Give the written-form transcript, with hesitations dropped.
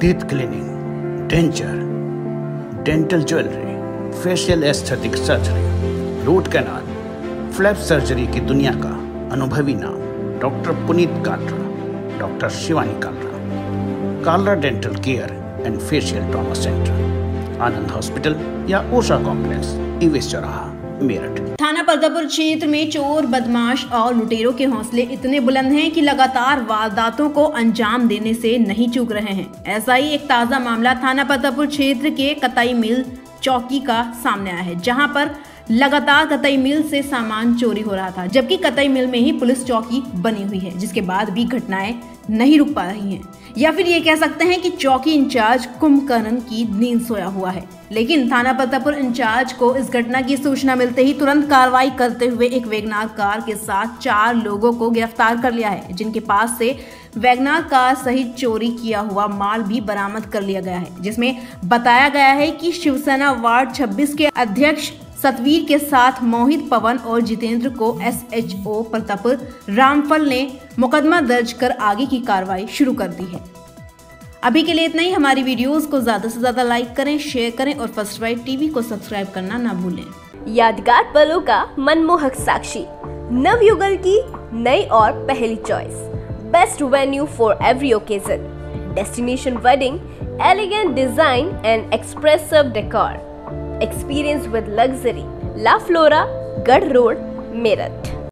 Teeth cleaning, denture, dental jewellery, facial aesthetic surgery, root canal, flap surgery की दुनिया का अनुभवी नाम doctor Puneet Kantra, doctor Shivani Kalra, Kalra dental care and facial trauma centre, Anand hospital या ओषा complex, इवेस चौराहा, मेरठ। थाना परतापुर क्षेत्र में चोर, बदमाश और लुटेरों के हौसले इतने बुलंद हैं कि लगातार वारदातों को अंजाम देने से नहीं चूक रहे हैं। ऐसा ही एक ताज़ा मामला थाना परतापुर क्षेत्र के कताई मिल चौकी का सामने आया है, जहां पर लगातार कताई मिल से सामान चोरी हो रहा था, जबकि कताई मिल में ही पुलिस चौकी बनी हुई है, जिसके बाद भी घटनाएं नहीं रुक पा रही हैं। या फिर ये कह सकते हैं कि चौकी इंचार्ज कुंभकर्ण की नींद सोया हुआ है। लेकिन थाना परतापुर इंचार्ज को इस घटना की सूचना मिलते ही तुरंत कार्रवाई करते हुए एक वैगनार कार के साथ 4 लोगों को गिरफ्तार कर लिया है, जिनके पास से वैगनार कार सहित चोरी किया हुआ माल भी बरामद कर लिया गया है, जिसमें बताया गया है कि शिवसेना वार्ड 26 के अध्यक्ष सतवीर के साथ मोहित, पवन और जितेंद्र को एसएचओ प्रताप रामपाल ने मुकदमा दर्ज कर आगे की कार्रवाई शुरू कर दी है। अभी के लिए इतना ही। हमारी वीडियोस को ज़्यादा से ज़्यादा लाइक करें, शेयर करें और फर्स्ट बाइट टीवी को सब्सक्राइब करना ना भूलें। यादगार पलों का मनमोहक साक्षी, नवयुगल की नई और पहली choice, best venue for every occasion, destination wedding, elegant design and expressive decor, experience with luxury, La Flora, Garh road, Meerut.